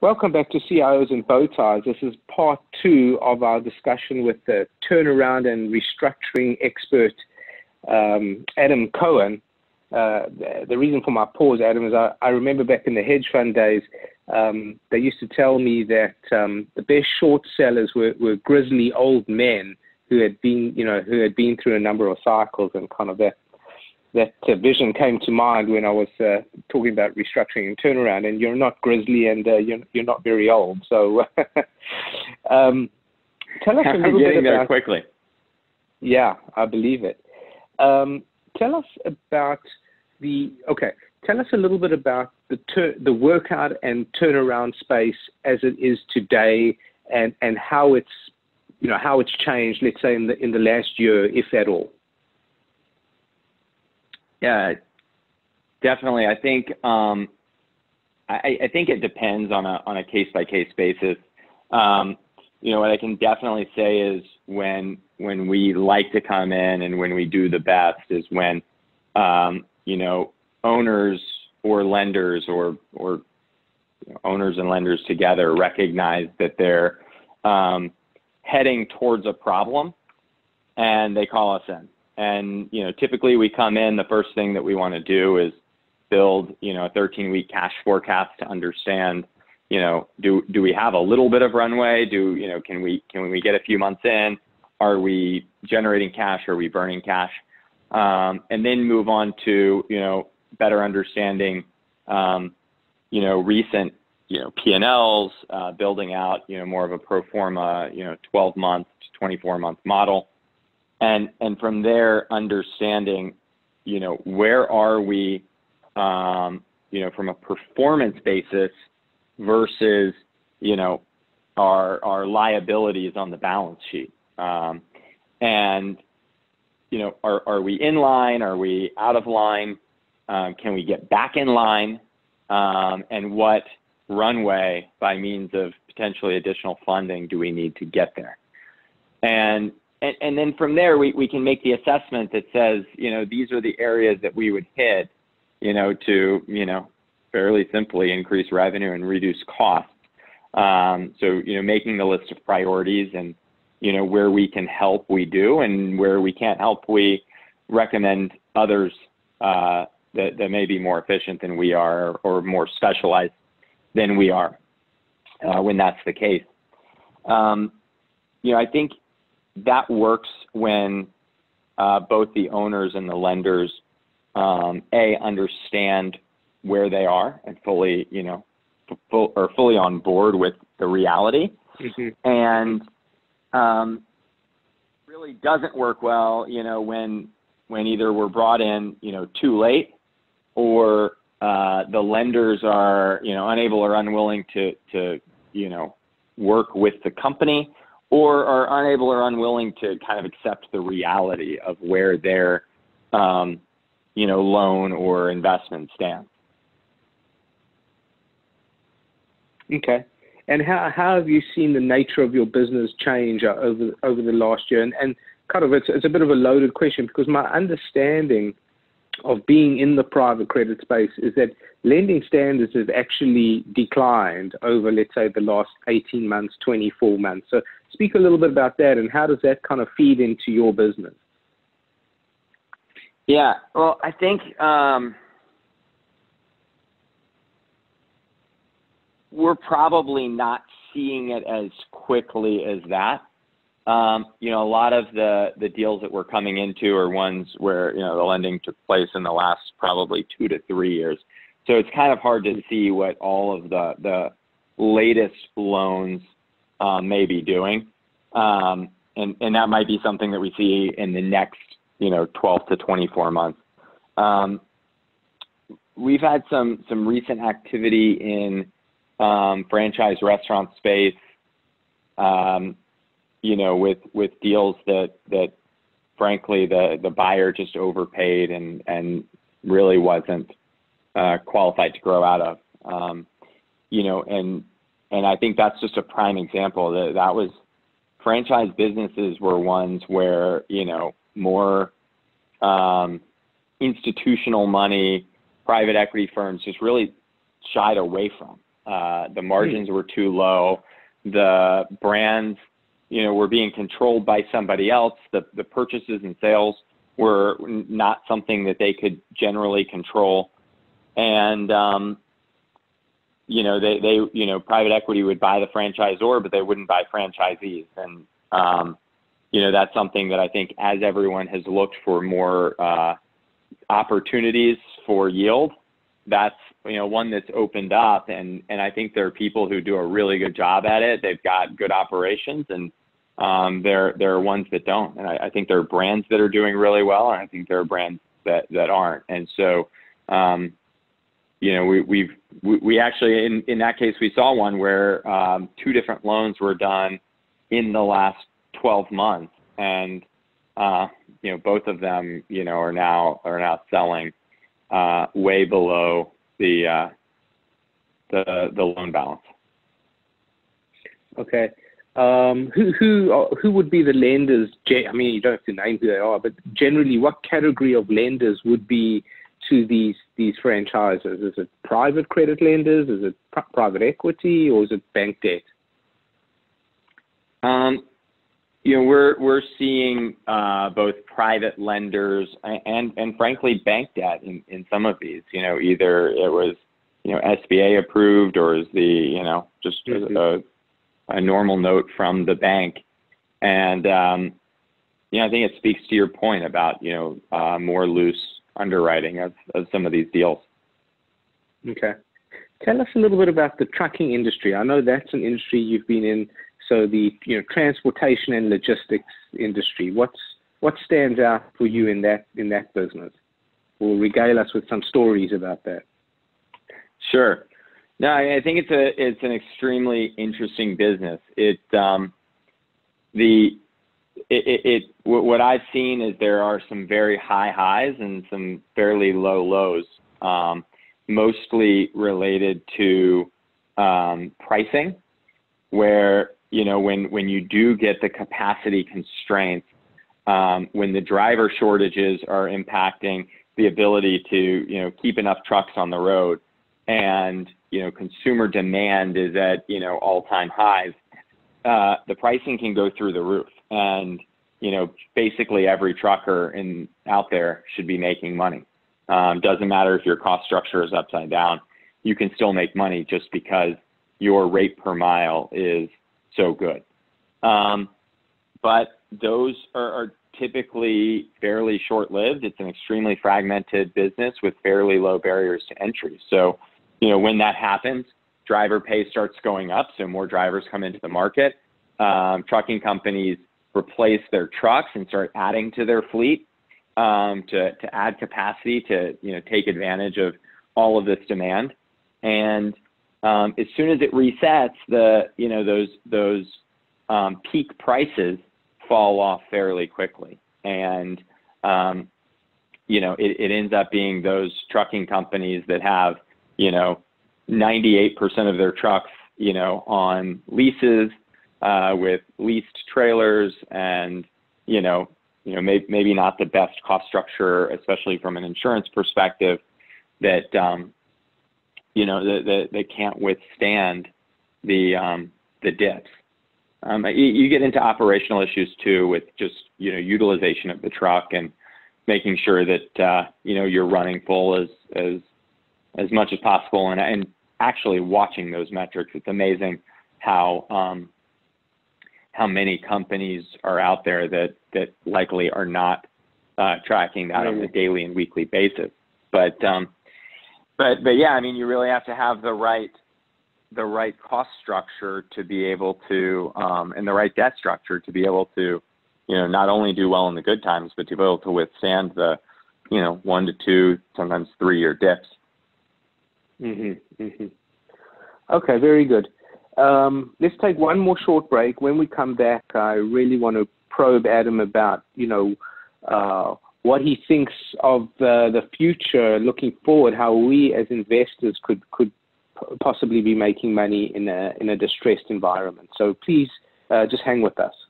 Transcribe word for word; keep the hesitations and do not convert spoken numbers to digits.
Welcome back to C I Os and Bowties. This is part two of our discussion with the turnaround and restructuring expert, um, Adam Cohen. Uh, the, the reason for my pause, Adam, is I, I remember back in the hedge fund days, um, they used to tell me that um, the best short sellers were, were grizzly old men who had been, you know, who had been through a number of cycles, and kind of that that uh, vision came to mind when I was uh, talking about restructuring and turnaround. And you're not grizzly, and uh, you're, you're not very old. So um, tell us a little bit about... there quickly. Yeah, I believe it. Um, tell us about the... Okay, tell us a little bit about the, tur the workout and turnaround space as it is today, and, and how it's, you know, how it's changed, let's say, in the, in the last year, if at all. Yeah, definitely. I think um, I, I think it depends on a on a case by case basis. Um, you know, what I can definitely say is when when we like to come in and when we do the best is when um, you know, owners or lenders or or you know, owners and lenders together recognize that they're um, heading towards a problem, and they call us in. And, you know, typically we come in, the first thing that we want to do is build, you know, a thirteen week cash forecast to understand, you know, do, do we have a little bit of runway? Do, you know, can we, can we get a few months in? Are we generating cash? Are we burning cash? Um, and then move on to, you know, better understanding, um, you know, recent, you know, P and Ls, uh, building out, you know, more of a pro forma, you know, twelve month to twenty-four month model. And, and from there, understanding, you know, where are we, um, you know, from a performance basis versus, you know, our, our liabilities on the balance sheet. Um, and, you know, are, are we in line? Are we out of line? Um, can we get back in line? Um, and what runway by means of potentially additional funding do we need to get there? And, And, and then from there, we, we can make the assessment that says, you know, these are the areas that we would hit, you know, to, you know, fairly simply increase revenue and reduce costs. Um, so, you know, making the list of priorities and, you know, where we can help, we do, and where we can't help, we recommend others uh, that, that may be more efficient than we are or more specialized than we are uh, when that's the case. Um, you know, I think that works when uh, both the owners and the lenders, um, A, understand where they are and fully, you know, full, or fully on board with the reality. Mm-hmm. And um, really doesn't work well, you know, when, when either we're brought in, you know, too late, or uh, the lenders are, you know, unable or unwilling to, to, you know, work with the company, or are unable or unwilling to kind of accept the reality of where their, um, you know, loan or investment stands. Okay. And how, how have you seen the nature of your business change over, over the last year? And, and kind of, it's, it's a bit of a loaded question, because my understanding of being in the private credit space is that lending standards have actually declined over, let's say, the last eighteen months, twenty-four months. So speak a little bit about that, and how does that kind of feed into your business? Yeah, well, I think um, we're probably not seeing it as quickly as that. Um, you know, a lot of the, the deals that we're coming into are ones where, you know, the lending took place in the last probably two to three years. So it's kind of hard to see what all of the, the latest loans uh, may be doing. Um, and, and that might be something that we see in the next, you know, twelve to twenty-four months. Um, we've had some, some recent activity in um, franchise restaurant space, um, you know, with, with deals that, that frankly, the, the buyer just overpaid and, and really wasn't uh, qualified to grow out of, um, you know, and, and I think that's just a prime example that that was franchise businesses were ones where, you know, more um, institutional money, private equity firms just really shied away from. Uh, the margins were too low. The brands, you know, were being controlled by somebody else. The, the purchases and sales were not something that they could generally control. And, um, you know, they, they, you know, private equity would buy the franchisor, but they wouldn't buy franchisees. And, um, you know, that's something that I think as everyone has looked for more uh, opportunities for yield, that's, you know, one that's opened up. And, and I think there are people who do a really good job at it. They've got good operations, and um, there, there are ones that don't. And I, I think there are brands that are doing really well, and I think there are brands that, that aren't. And so, um, you know, we, we've, we, we actually, in, in that case, we saw one where um, two different loans were done in the last twelve months, and uh, you know, both of them, you know, are now are now selling uh, way below the uh, the the loan balance. Okay, um, who who who would be the lenders? I mean, you don't have to name who they are, but generally, what category of lenders would be to these these franchises? Is it private credit lenders? Is it pr private equity, or is it bank debt? Um. You know, we're we're seeing uh, both private lenders and, and and frankly bank debt in, in some of these. You know, either it was, you know, S B A approved, or is the, you know, just mm-hmm. a, a normal note from the bank. And um, you know, I think it speaks to your point about, you know, uh, more loose underwriting of, of some of these deals. Okay, tell us a little bit about the trucking industry. I know that's an industry you've been in. So the, you know, transportation and logistics industry, what's what stands out for you in that in that business? Will regale us with some stories about that. Sure. No, I think it's a it's an extremely interesting business. It um, the it, it, it what I've seen is there are some very high highs and some fairly low lows, um, mostly related to um, pricing, where, you know, when, when you do get the capacity constraints, um, when the driver shortages are impacting the ability to, you know, keep enough trucks on the road, and, you know, consumer demand is at, you know, all-time highs, uh, the pricing can go through the roof. And, you know, basically every trucker in, out there should be making money. Um, doesn't matter if your cost structure is upside down, you can still make money just because your rate per mile is so good. Um, but those are, are typically fairly short-lived. It's an extremely fragmented business with fairly low barriers to entry. So, you know, when that happens, driver pay starts going up, so more drivers come into the market. Um, trucking companies replace their trucks and start adding to their fleet um, to, to add capacity to, you know, take advantage of all of this demand. And Um, as soon as it resets, the, you know, those those um, peak prices fall off fairly quickly, and um, you know, it, it ends up being those trucking companies that have, you know, ninety-eight percent of their trucks, you know, on leases uh, with leased trailers, and you know, you know, may, maybe not the best cost structure, especially from an insurance perspective, that. Um, you know, that the, they can't withstand the, um, the dips. Um, you, you get into operational issues too, with just, you know, utilization of the truck and making sure that, uh, you know, you're running full as, as, as much as possible. And, and actually watching those metrics, it's amazing how, um, how many companies are out there that, that likely are not uh, tracking that on a daily and weekly basis. But, um, But, but yeah, I mean, you really have to have the right, the right cost structure to be able to, um, and the right debt structure to be able to, you know, not only do well in the good times, but to be able to withstand the, you know, one to two, sometimes three year dips. Mm-hmm, mm-hmm. Okay, very good. Um, let's take one more short break. When we come back, I really want to probe Adam about, you know, uh, what he thinks of uh, the future, looking forward, how we as investors could could possibly be making money in a in a distressed environment. So please uh, just hang with us.